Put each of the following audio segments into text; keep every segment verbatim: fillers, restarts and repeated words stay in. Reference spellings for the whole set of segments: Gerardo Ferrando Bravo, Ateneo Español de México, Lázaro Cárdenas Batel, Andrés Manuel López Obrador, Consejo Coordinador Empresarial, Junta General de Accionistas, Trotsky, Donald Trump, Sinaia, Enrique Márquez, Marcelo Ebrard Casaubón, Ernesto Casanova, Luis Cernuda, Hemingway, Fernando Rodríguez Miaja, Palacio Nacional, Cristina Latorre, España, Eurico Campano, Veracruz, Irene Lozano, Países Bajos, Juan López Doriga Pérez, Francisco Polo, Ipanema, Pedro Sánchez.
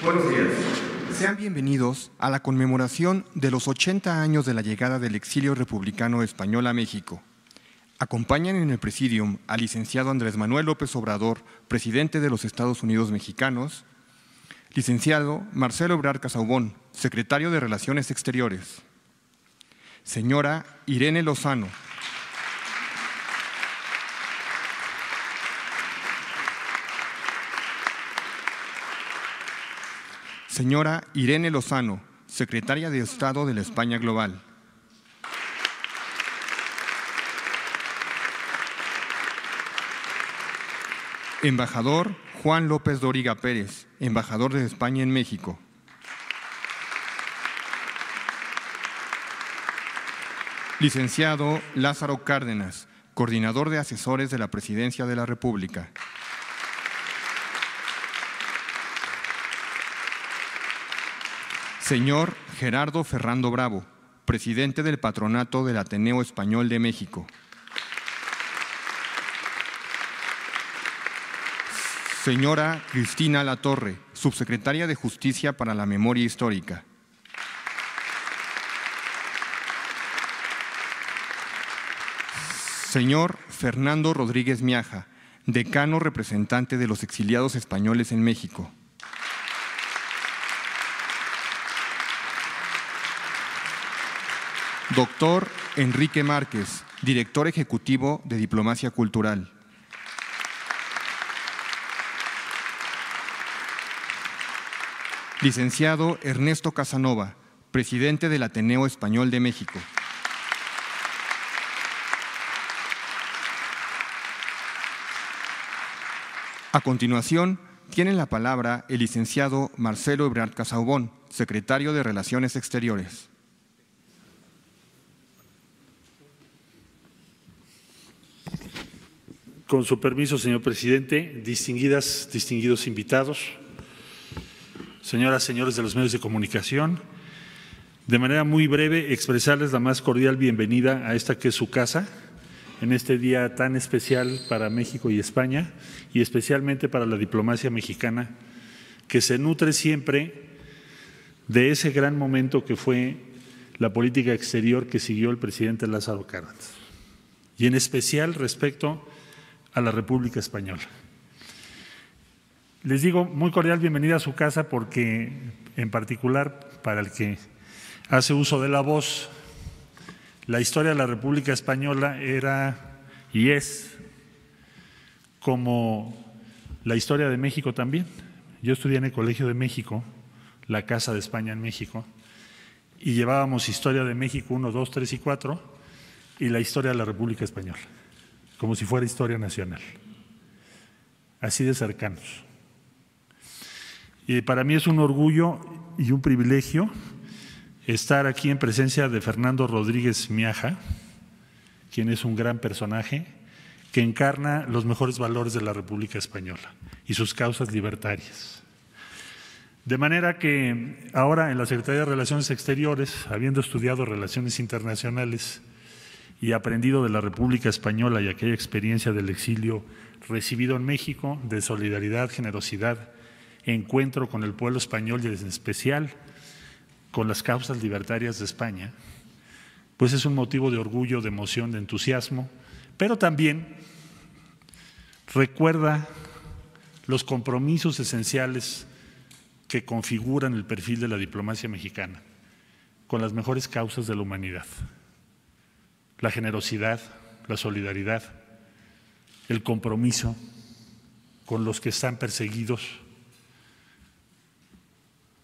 Buenos días. Sean bienvenidos a la conmemoración de los ochenta años de la llegada del exilio republicano español a México. Acompañan en el presidium al licenciado Andrés Manuel López Obrador, presidente de los Estados Unidos mexicanos, licenciado Marcelo Ebrard Casaubón, secretario de Relaciones Exteriores, señora Irene Lozano, señora Irene Lozano, secretaria de Estado de la España Global, embajador Juan López Doriga Pérez, embajador de España en México, licenciado Lázaro Cárdenas, coordinador de asesores de la Presidencia de la República, señor Gerardo Ferrando Bravo, presidente del Patronato del Ateneo Español de México, señora Cristina Latorre, subsecretaria de Justicia para la Memoria Histórica, señor Fernando Rodríguez Miaja, decano representante de los exiliados españoles en México, doctor Enrique Márquez, director ejecutivo de Diplomacia Cultural, licenciado Ernesto Casanova, presidente del Ateneo Español de México, a continuación, tiene la palabra el licenciado Marcelo Ebrard Casaubón, secretario de Relaciones Exteriores. Con su permiso, señor presidente, distinguidas, distinguidos invitados, señoras, señores de los medios de comunicación, de manera muy breve expresarles la más cordial bienvenida a esta que es su casa, en este día tan especial para México y España, y especialmente para la diplomacia mexicana, que se nutre siempre de ese gran momento que fue la política exterior que siguió el presidente Lázaro Cárdenas, y en especial respecto a la República Española. Les digo muy cordial bienvenida a su casa porque, en particular, para el que hace uso de la voz, la historia de la República Española era y es como la historia de México también. Yo estudié en el Colegio de México, la Casa de España en México, y llevábamos historia de México uno, dos, tres y cuatro y la historia de la República Española, como si fuera historia nacional, así de cercanos. Y para mí es un orgullo y un privilegio estar aquí en presencia de Fernando Rodríguez Miaja, quien es un gran personaje que encarna los mejores valores de la República Española y sus causas libertarias. De manera que ahora en la Secretaría de Relaciones Exteriores, habiendo estudiado Relaciones Internacionales, y aprendido de la República Española y aquella experiencia del exilio recibido en México, de solidaridad, generosidad, encuentro con el pueblo español y en especial con las causas libertarias de España, pues es un motivo de orgullo, de emoción, de entusiasmo, pero también recuerda los compromisos esenciales que configuran el perfil de la diplomacia mexicana con las mejores causas de la humanidad. La generosidad, la solidaridad, el compromiso con los que están perseguidos.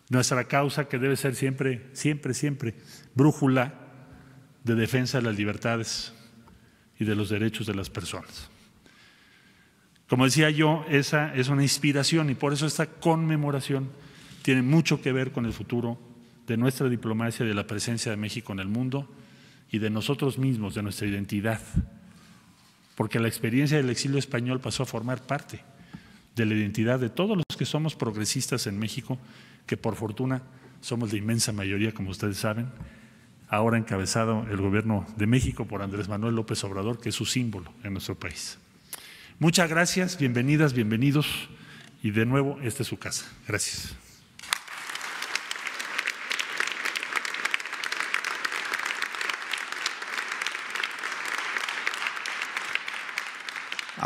Nuestra causa que debe ser siempre, siempre, siempre brújula de defensa de las libertades y de los derechos de las personas. Como decía yo, esa es una inspiración y por eso esta conmemoración tiene mucho que ver con el futuro de nuestra diplomacia y de la presencia de México en el mundo, y de nosotros mismos, de nuestra identidad, porque la experiencia del exilio español pasó a formar parte de la identidad de todos los que somos progresistas en México, que por fortuna somos la inmensa mayoría, como ustedes saben, ahora encabezado el gobierno de México por Andrés Manuel López Obrador, que es su símbolo en nuestro país. Muchas gracias, bienvenidas, bienvenidos, y de nuevo, esta es su casa. Gracias.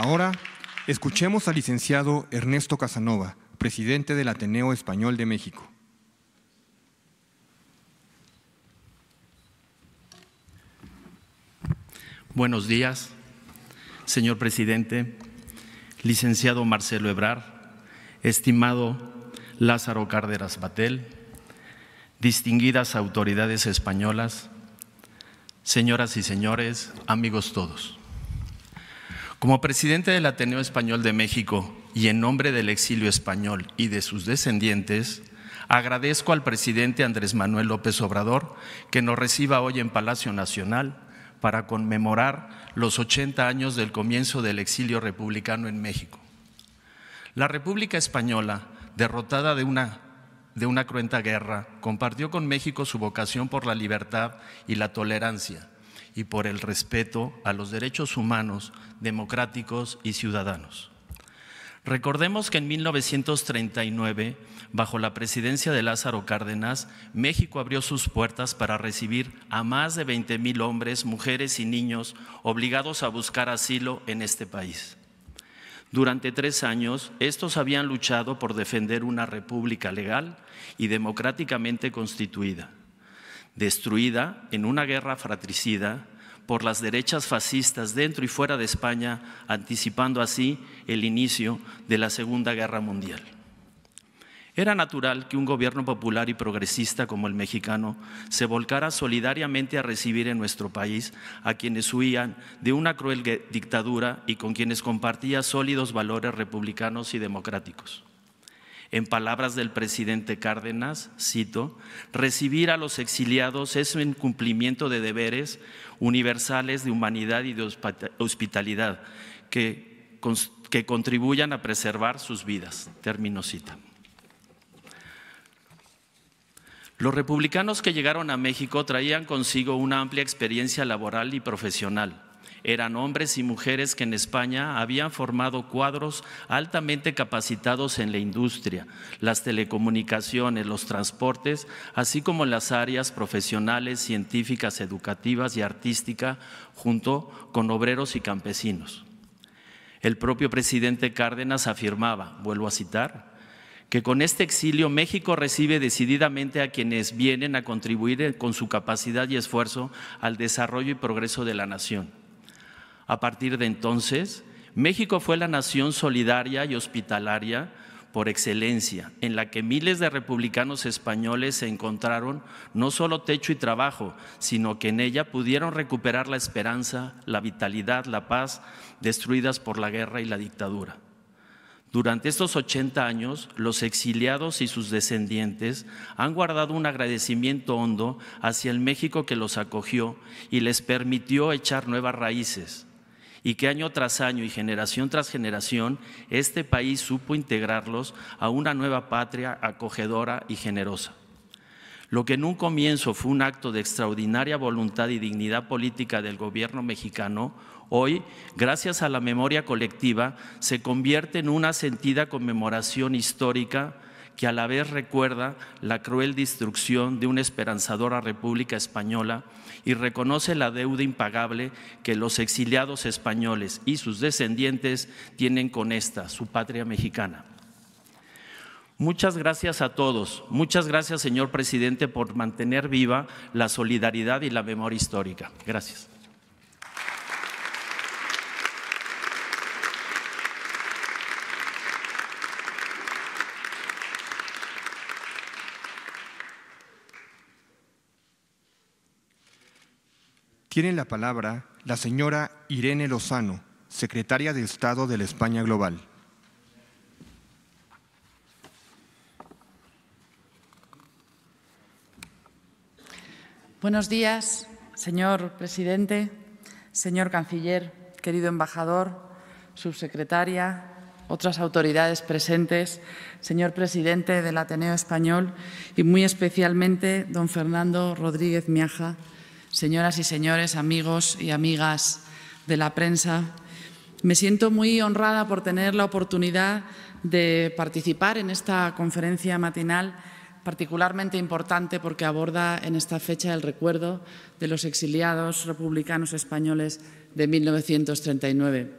Ahora, escuchemos al licenciado Ernesto Casanova, presidente del Ateneo Español de México. Buenos días, señor presidente, licenciado Marcelo Ebrard, estimado Lázaro Cárdenas Batel, distinguidas autoridades españolas, señoras y señores, amigos todos. Como presidente del Ateneo Español de México y en nombre del exilio español y de sus descendientes, agradezco al presidente Andrés Manuel López Obrador que nos reciba hoy en Palacio Nacional para conmemorar los ochenta años del comienzo del exilio republicano en México. La República Española, derrotada de una, de una cruenta guerra, compartió con México su vocación por la libertad y la tolerancia y por el respeto a los derechos humanos, democráticos y ciudadanos. Recordemos que en mil novecientos treinta y nueve, bajo la presidencia de Lázaro Cárdenas, México abrió sus puertas para recibir a más de veinte mil hombres, mujeres y niños obligados a buscar asilo en este país. Durante tres años, estos habían luchado por defender una república legal y democráticamente constituida, destruida en una guerra fratricida por las derechas fascistas dentro y fuera de España, anticipando así el inicio de la Segunda Guerra Mundial. Era natural que un gobierno popular y progresista como el mexicano se volcara solidariamente a recibir en nuestro país a quienes huían de una cruel dictadura y con quienes compartía sólidos valores republicanos y democráticos. En palabras del presidente Cárdenas, cito, recibir a los exiliados es un cumplimiento de deberes universales de humanidad y de hospitalidad que, que contribuyan a preservar sus vidas. Termino cita. Los republicanos que llegaron a México traían consigo una amplia experiencia laboral y profesional. Eran hombres y mujeres que en España habían formado cuadros altamente capacitados en la industria, las telecomunicaciones, los transportes, así como en las áreas profesionales, científicas, educativas y artística, junto con obreros y campesinos. El propio presidente Cárdenas afirmaba, vuelvo a citar, que con este exilio México recibe decididamente a quienes vienen a contribuir con su capacidad y esfuerzo al desarrollo y progreso de la nación. A partir de entonces, México fue la nación solidaria y hospitalaria por excelencia, en la que miles de republicanos españoles se encontraron no solo techo y trabajo, sino que en ella pudieron recuperar la esperanza, la vitalidad, la paz, destruidas por la guerra y la dictadura. Durante estos ochenta años, los exiliados y sus descendientes han guardado un agradecimiento hondo hacia el México que los acogió y les permitió echar nuevas raíces, y que año tras año y generación tras generación, este país supo integrarlos a una nueva patria acogedora y generosa. Lo que en un comienzo fue un acto de extraordinaria voluntad y dignidad política del gobierno mexicano, hoy, gracias a la memoria colectiva, se convierte en una sentida conmemoración histórica que a la vez recuerda la cruel destrucción de una esperanzadora República Española y reconoce la deuda impagable que los exiliados españoles y sus descendientes tienen con esta, su patria mexicana. Muchas gracias a todos, muchas gracias, señor presidente, por mantener viva la solidaridad y la memoria histórica. Gracias. Tiene la palabra la señora Irene Lozano, secretaria de Estado de la España Global. Buenos días, señor presidente, señor canciller, querido embajador, subsecretaria, otras autoridades presentes, señor presidente del Ateneo Español y muy especialmente don Fernando Rodríguez Miaja, señoras y señores, amigos y amigas de la prensa. Me siento muy honrada por tener la oportunidad de participar en esta conferencia matinal, particularmente importante porque aborda en esta fecha el recuerdo de los exiliados republicanos españoles de mil novecientos treinta y nueve.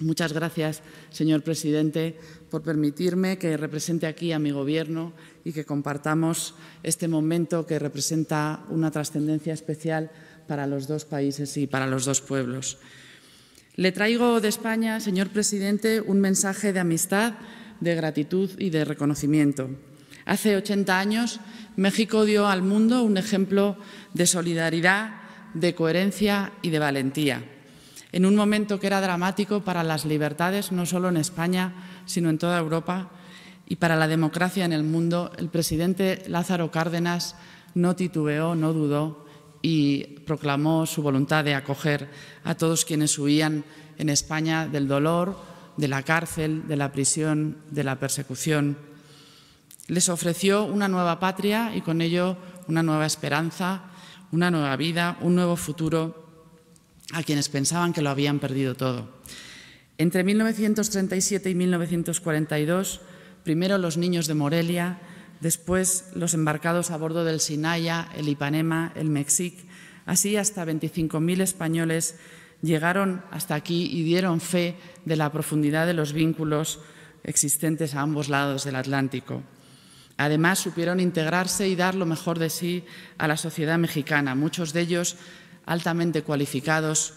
Muchas gracias, señor presidente, por permitirme que represente aquí a mi Gobierno y que compartamos este momento que representa una trascendencia especial para los dos países y para los dos pueblos. Le traigo de España, señor presidente, un mensaje de amistad, de gratitud y de reconocimiento. Hace ochenta años, México dio al mundo un ejemplo de solidaridad, de coherencia y de valentía. En un momento que era dramático para las libertades, no solo en España, sino en toda Europa, y para la democracia en el mundo, el presidente Lázaro Cárdenas no titubeó, no dudó y proclamó su voluntad de acoger a todos quienes huían en España del dolor, de la cárcel, de la prisión, de la persecución. Les ofreció una nueva patria y con ello una nueva esperanza, una nueva vida, un nuevo futuro a quienes pensaban que lo habían perdido todo. Entre mil novecientos treinta y siete y mil novecientos cuarenta y dos, primero los niños de Morelia, después los embarcados a bordo del Sinaia, el Ipanema, el Mexic, así hasta veinticinco mil españoles llegaron hasta aquí y dieron fe de la profundidad de los vínculos existentes a ambos lados del Atlántico. Además, supieron integrarse y dar lo mejor de sí a la sociedad mexicana, muchos de ellos altamente cualificados,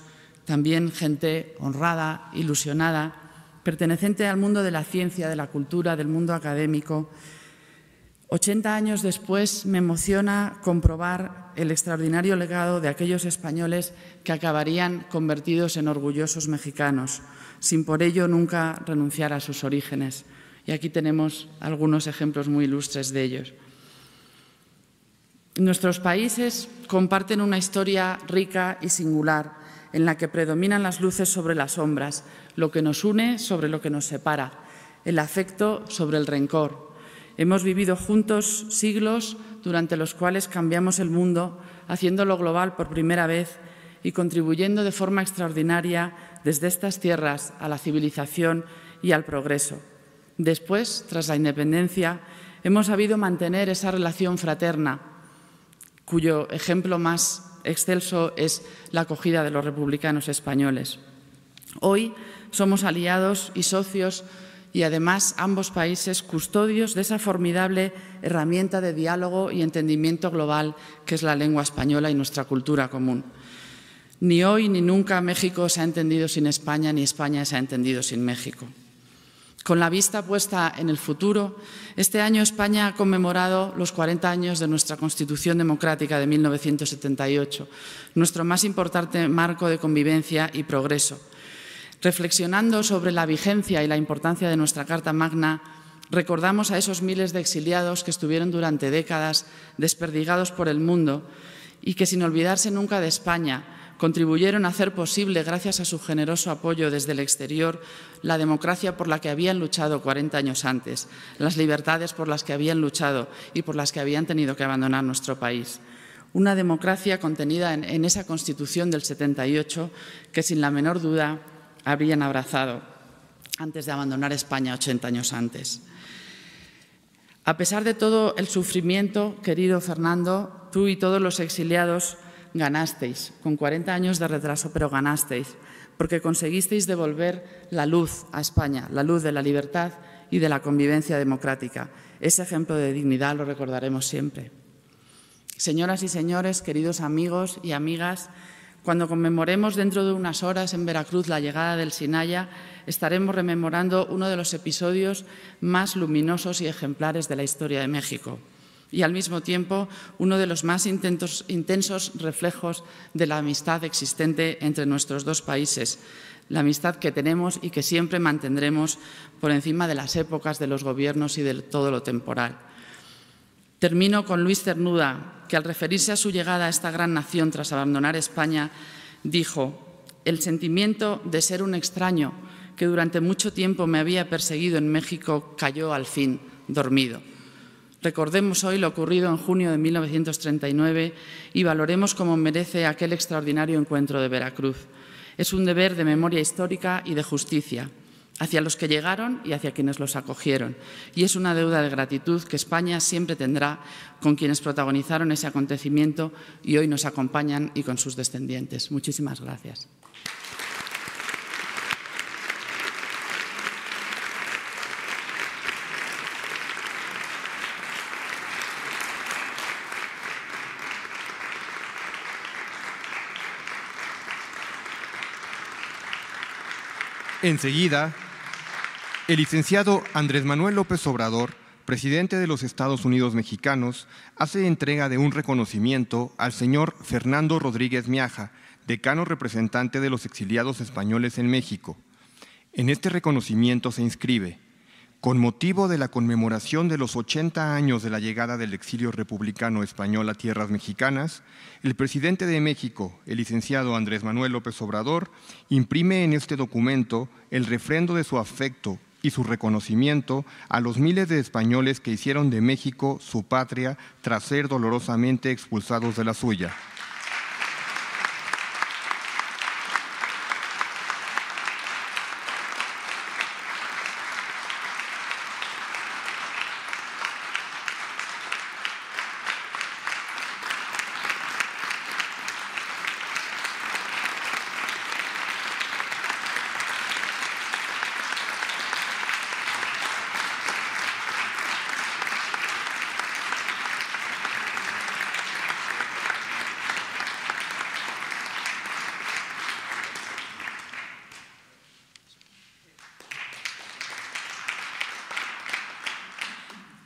también gente honrada, ilusionada, perteneciente al mundo de la ciencia, de la cultura, del mundo académico. ochenta años después me emociona comprobar el extraordinario legado de aquellos españoles que acabarían convertidos en orgullosos mexicanos, sin por ello nunca renunciar a sus orígenes. Y aquí tenemos algunos ejemplos muy ilustres de ellos. Nuestros países comparten una historia rica y singular, en la que predominan las luces sobre las sombras, lo que nos une sobre lo que nos separa, el afecto sobre el rencor. Hemos vivido juntos siglos durante los cuales cambiamos el mundo, haciéndolo global por primera vez y contribuyendo de forma extraordinaria desde estas tierras a la civilización y al progreso. Después, tras la independencia, hemos sabido mantener esa relación fraterna, cuyo ejemplo más excelso es la acogida de los republicanos españoles. Hoy somos aliados y socios y, además, ambos países custodios de esa formidable herramienta de diálogo y entendimiento global que es la lengua española y nuestra cultura común. Ni hoy ni nunca México se ha entendido sin España, ni España se ha entendido sin México. Con la vista puesta en el futuro, este año España ha conmemorado los cuarenta años de nuestra Constitución Democrática de mil novecientos setenta y ocho, nuestro más importante marco de convivencia y progreso. Reflexionando sobre la vigencia y la importancia de nuestra Carta Magna, recordamos a esos miles de exiliados que estuvieron durante décadas desperdigados por el mundo y que, sin olvidarse nunca de España, contribuyeron a hacer posible, gracias a su generoso apoyo desde el exterior, la democracia por la que habían luchado cuarenta años antes, las libertades por las que habían luchado y por las que habían tenido que abandonar nuestro país. Una democracia contenida en, en esa Constitución del setenta y ocho que, sin la menor duda, habrían abrazado antes de abandonar España ochenta años antes. A pesar de todo el sufrimiento, querido Fernando, tú y todos los exiliados ganasteis, con cuarenta años de retraso, pero ganasteis, porque conseguisteis devolver la luz a España, la luz de la libertad y de la convivencia democrática. Ese ejemplo de dignidad lo recordaremos siempre. Señoras y señores, queridos amigos y amigas, cuando conmemoremos dentro de unas horas en Veracruz la llegada del Sinaia, estaremos rememorando uno de los episodios más luminosos y ejemplares de la historia de México, y al mismo tiempo uno de los más intentos, intensos reflejos de la amistad existente entre nuestros dos países, la amistad que tenemos y que siempre mantendremos por encima de las épocas, de los gobiernos y de todo lo temporal. Termino con Luis Cernuda, que al referirse a su llegada a esta gran nación tras abandonar España, dijo: «El sentimiento de ser un extraño que durante mucho tiempo me había perseguido en México cayó al fin dormido». Recordemos hoy lo ocurrido en junio de mil novecientos treinta y nueve y valoremos como merece aquel extraordinario encuentro de Veracruz. Es un deber de memoria histórica y de justicia hacia los que llegaron y hacia quienes los acogieron. Y es una deuda de gratitud que España siempre tendrá con quienes protagonizaron ese acontecimiento y hoy nos acompañan y con sus descendientes. Muchísimas gracias. Enseguida, el licenciado Andrés Manuel López Obrador, presidente de los Estados Unidos mexicanos, hace entrega de un reconocimiento al señor Fernando Rodríguez Miaja, decano representante de los exiliados españoles en México. En este reconocimiento se inscribe: con motivo de la conmemoración de los ochenta años de la llegada del exilio republicano español a tierras mexicanas, el presidente de México, el licenciado Andrés Manuel López Obrador, imprime en este documento el refrendo de su afecto y su reconocimiento a los miles de españoles que hicieron de México su patria tras ser dolorosamente expulsados de la suya.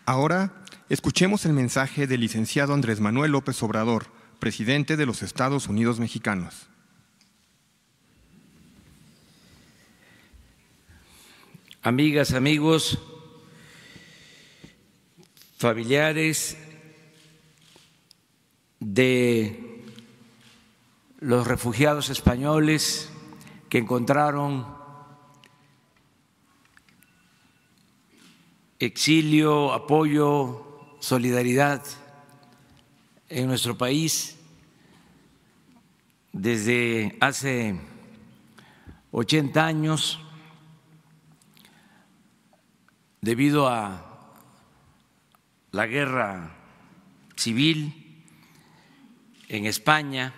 Ahora, escuchemos el mensaje del licenciado Andrés Manuel López Obrador, presidente de los Estados Unidos mexicanos. Amigas, amigos, familiares de los refugiados españoles que encontraron exilio, apoyo, solidaridad en nuestro país desde hace ochenta años debido a la guerra civil en España.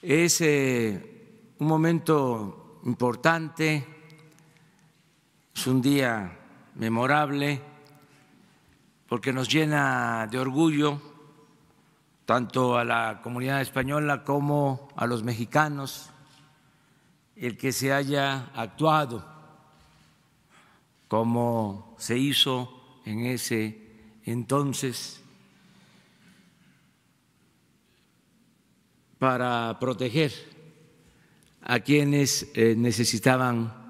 Es eh, un momento importante. Es un día memorable porque nos llena de orgullo tanto a la comunidad española como a los mexicanos el que se haya actuado como se hizo en ese entonces para proteger a quienes necesitaban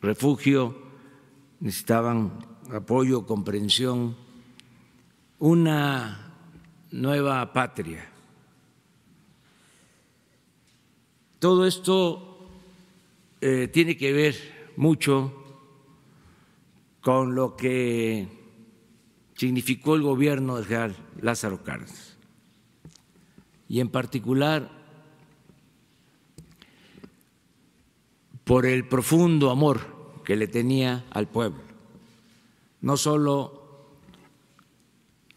refugio, necesitaban apoyo, comprensión, una nueva patria. Todo esto eh, tiene que ver mucho con lo que significó el gobierno de general Lázaro Cárdenas y en particular por el profundo amor que le tenía al pueblo, no solo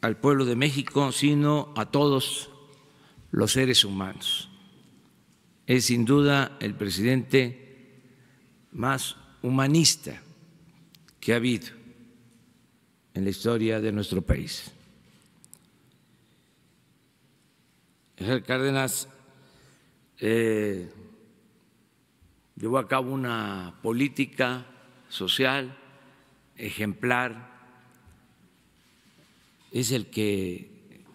al pueblo de México, sino a todos los seres humanos. Es sin duda el presidente más humanista que ha habido en la historia de nuestro país. General Cárdenas eh, llevó a cabo una política social ejemplar, es el que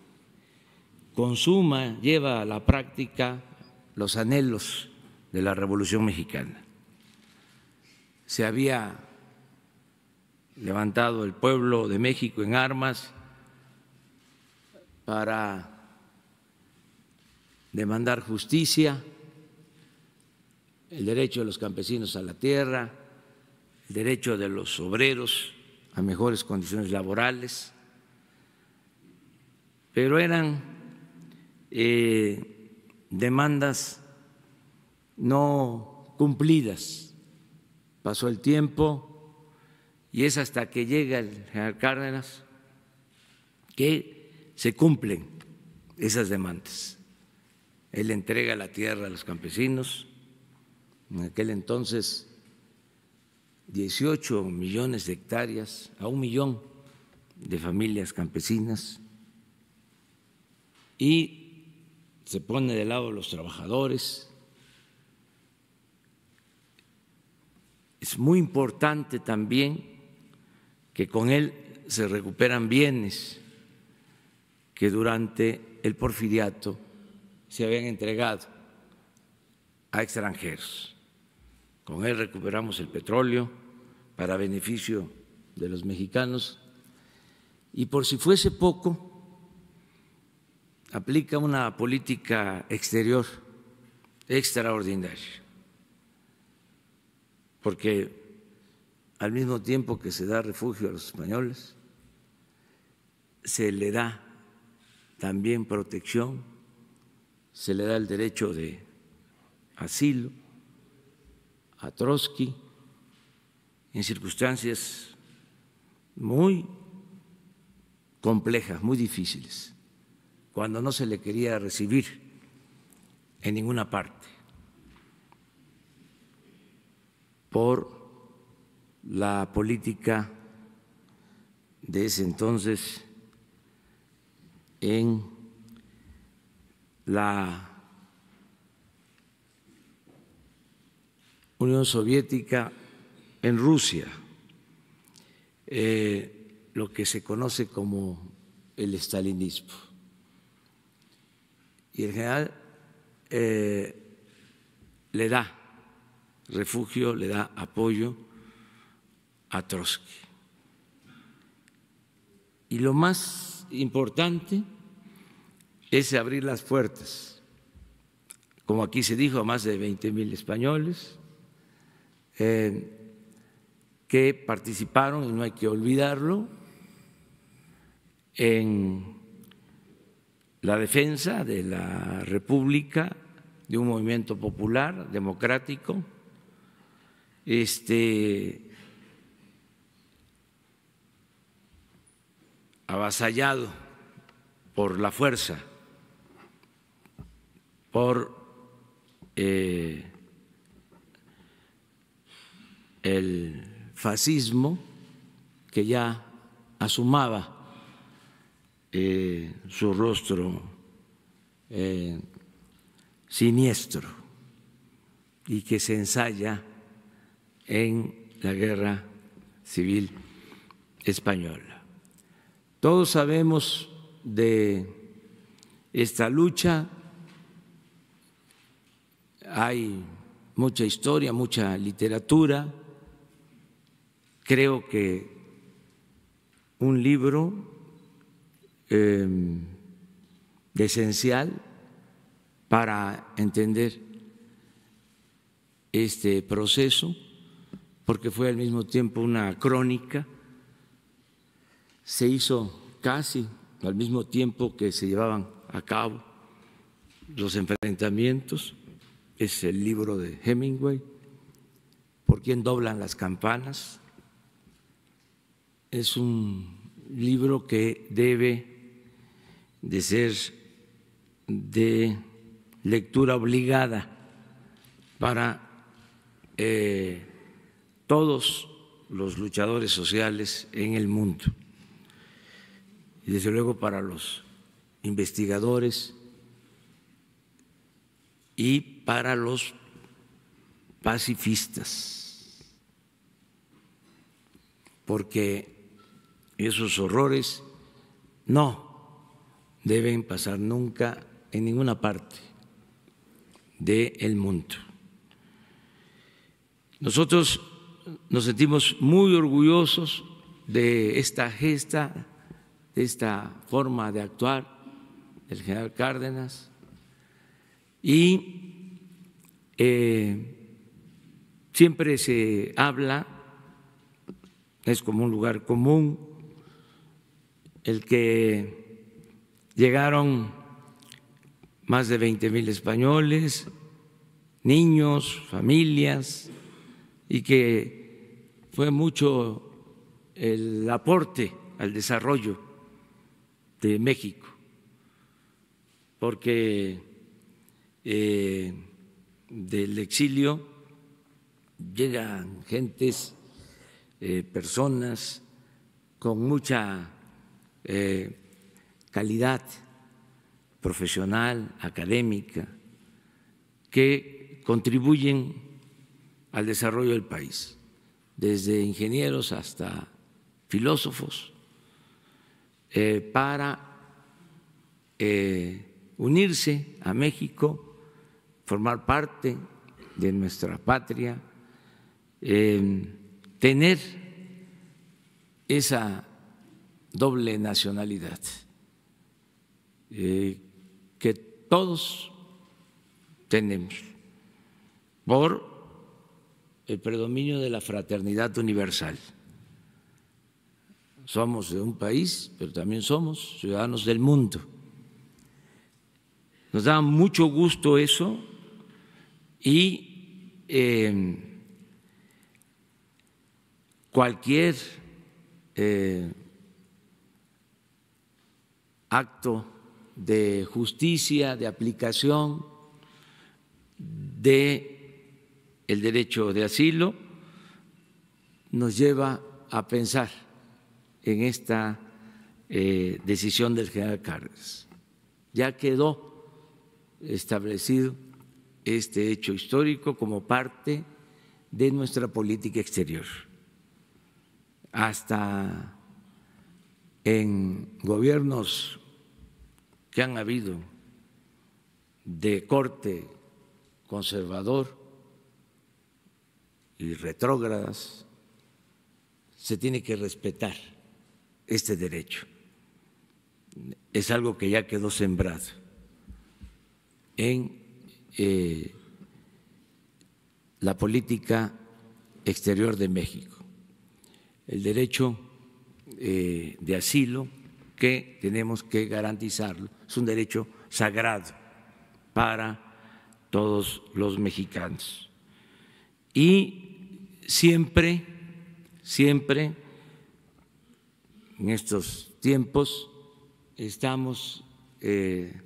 consuma, lleva a la práctica los anhelos de la Revolución Mexicana. Se había levantado el pueblo de México en armas para demandar justicia, el derecho de los campesinos a la tierra, el derecho de los obreros a mejores condiciones laborales, pero eran eh, demandas no cumplidas. Pasó el tiempo y es hasta que llega el general Cárdenas que se cumplen esas demandas. Él entrega la tierra a los campesinos. En aquel entonces, dieciocho millones de hectáreas a un millón de familias campesinas, y se pone de lado a los trabajadores, Es muy importante también que con él se recuperan bienes que durante el porfiriato se habían entregado a extranjeros. Con él recuperamos el petróleo para beneficio de los mexicanos y, por si fuese poco, aplica una política exterior extraordinaria, porque al mismo tiempo que se da refugio a los españoles, se le da también protección, se le da el derecho de asilo a Trotsky en circunstancias muy complejas, muy difíciles, cuando no se le quería recibir en ninguna parte por la política de ese entonces en la Unión Soviética, en Rusia, eh, lo que se conoce como el estalinismo. Y el general eh, le da refugio, le da apoyo a Trotsky. Y lo más importante es abrir las puertas, como aquí se dijo, a más de veinte mil españoles eh, que participaron, y no hay que olvidarlo, en la defensa de la República, de un movimiento popular, democrático, este, avasallado por la fuerza, por eh, el fascismo que ya asumaba Eh, su rostro eh, siniestro y que se ensaya en la Guerra Civil Española. Todos sabemos de esta lucha, hay mucha historia, mucha literatura, creo que un libro Eh, esencial para entender este proceso, porque fue al mismo tiempo una crónica, se hizo casi al mismo tiempo que se llevaban a cabo los enfrentamientos, es el libro de Hemingway, ¿Por quién doblan las campanas? Es un libro que debe de ser de lectura obligada para eh, todos los luchadores sociales en el mundo y desde luego para los investigadores y para los pacifistas, porque esos horrores no deben pasar nunca en ninguna parte del mundo. Nosotros nos sentimos muy orgullosos de esta gesta, de esta forma de actuar del general Cárdenas y eh, siempre se habla, es como un lugar común, el que llegaron más de veinte mil españoles, niños, familias, y que fue mucho el aporte al desarrollo de México, porque eh, del exilio llegan gentes, eh, personas con mucha eh, calidad profesional, académica, que contribuyen al desarrollo del país. desde ingenieros hasta filósofos, eh, para eh, unirse a México, formar parte de nuestra patria, eh, tener esa doble nacionalidad, eh, que todos tenemos por el predominio de la fraternidad universal. Somos de un país, pero también somos ciudadanos del mundo. Nos da mucho gusto eso y eh, cualquier eh, acto de justicia, de aplicación del derecho de asilo nos lleva a pensar en esta eh, decisión del general Cárdenas. Ya quedó establecido este hecho histórico como parte de nuestra política exterior. Hasta en gobiernos que han habido de corte conservador y retrógradas, se tiene que respetar este derecho. Es algo que ya quedó sembrado en eh, la política exterior de México, el derecho eh, de asilo que tenemos que garantizarlo. Es un derecho sagrado para todos los mexicanos. Y siempre, siempre, en estos tiempos, estamos eh,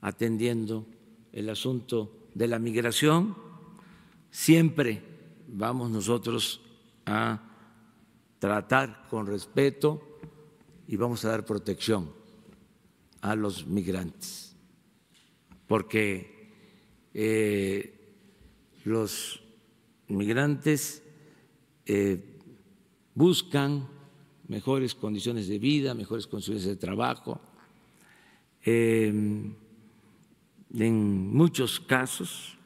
atendiendo el asunto de la migración. Siempre vamos nosotros a tratar con respeto y vamos a dar protección a los migrantes, porque Eh, los migrantes eh, buscan mejores condiciones de vida, mejores condiciones de trabajo. Eh, en muchos casos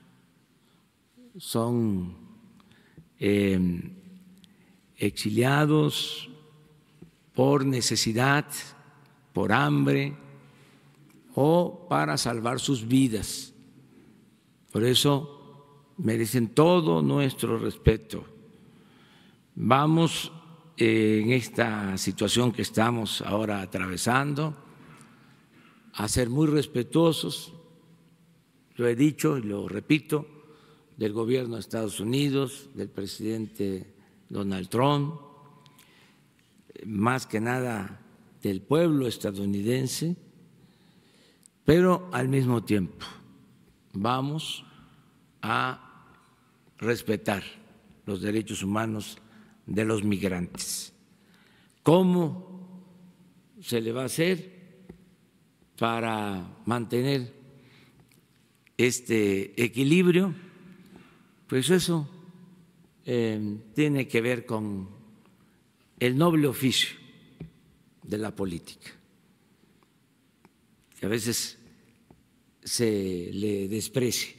son eh, exiliados por necesidad, por hambre o para salvar sus vidas. Por eso merecen todo nuestro respeto. Vamos eh, en esta situación que estamos ahora atravesando a ser muy respetuosos, lo he dicho y lo repito, del gobierno de Estados Unidos, del presidente Donald Trump, más que nada del pueblo estadounidense, pero al mismo tiempo vamos a respetar los derechos humanos de los migrantes. ¿Cómo se le va a hacer para mantener este equilibrio? Pues eso eh, tiene que ver con el noble oficio de la política, que a veces se le desprecie.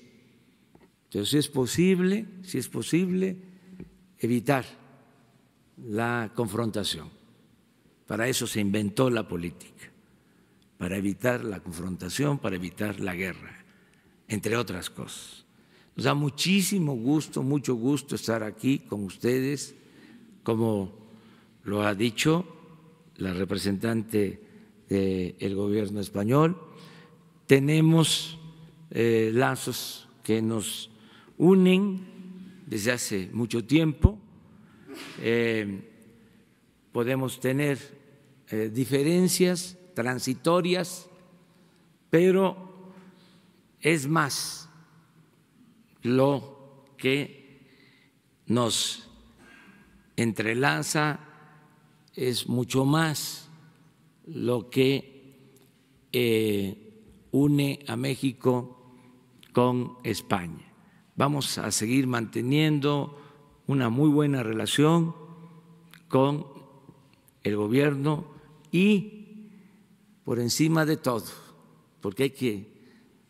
Entonces, si es posible, si es posible evitar la confrontación. Para eso se inventó la política, para evitar la confrontación, para evitar la guerra, entre otras cosas. Nos da muchísimo gusto, mucho gusto estar aquí con ustedes, como lo ha dicho la representante del gobierno español. Tenemos eh, lazos que nos unen desde hace mucho tiempo, eh, podemos tener eh, diferencias transitorias, pero es más lo que nos entrelaza, es mucho más lo que eh, une a México con España. Vamos a seguir manteniendo una muy buena relación con el gobierno y, por encima de todo, porque hay que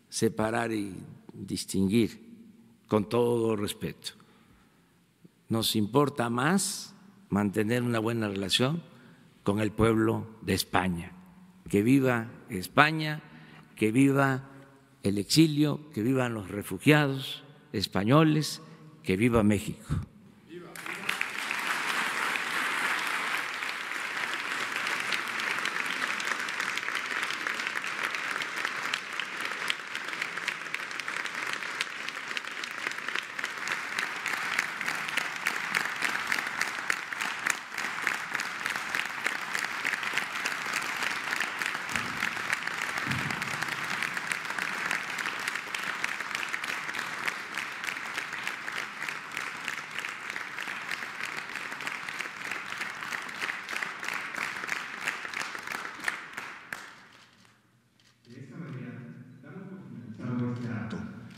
separar y distinguir con todo respeto, nos importa más mantener una buena relación con el pueblo de España. Que viva España, que viva el exilio, que vivan los refugiados españoles, que viva México.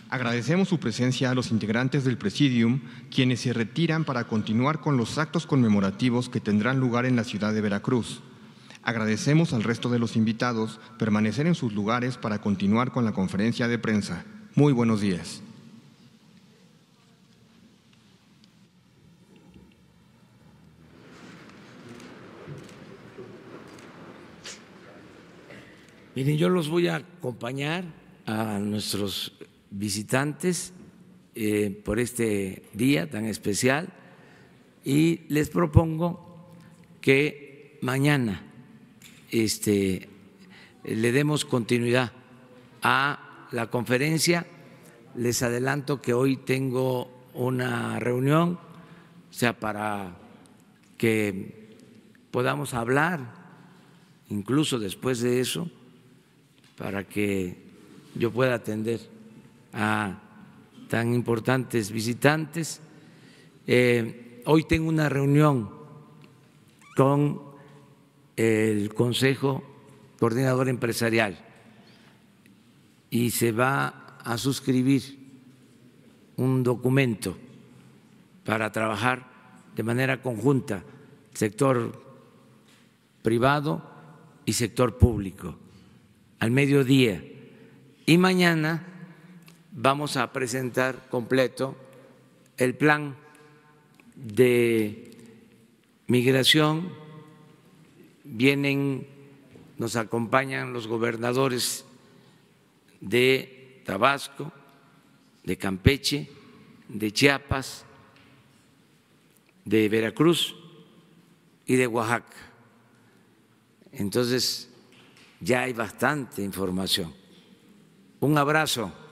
Agradecemos su presencia a los integrantes del Presidium, quienes se retiran para continuar con los actos conmemorativos que tendrán lugar en la ciudad de Veracruz. Agradecemos al resto de los invitados permanecer en sus lugares para continuar con la conferencia de prensa. Muy buenos días. Miren, yo los voy a acompañar a nuestros visitantes eh, por este día tan especial y les propongo que mañana este, le demos continuidad a la conferencia. Les adelanto que hoy tengo una reunión, o sea, para que podamos hablar, incluso después de eso, para que yo pueda atender a tan importantes visitantes. Eh, hoy tengo una reunión con el Consejo Coordinador Empresarial y se va a suscribir un documento para trabajar de manera conjunta sector privado y sector público al mediodía, y mañana vamos a presentar completo el plan de migración. Vienen, nos acompañan los gobernadores de Tabasco, de Campeche, de Chiapas, de Veracruz y de Oaxaca. Entonces, ya hay bastante información. Un abrazo.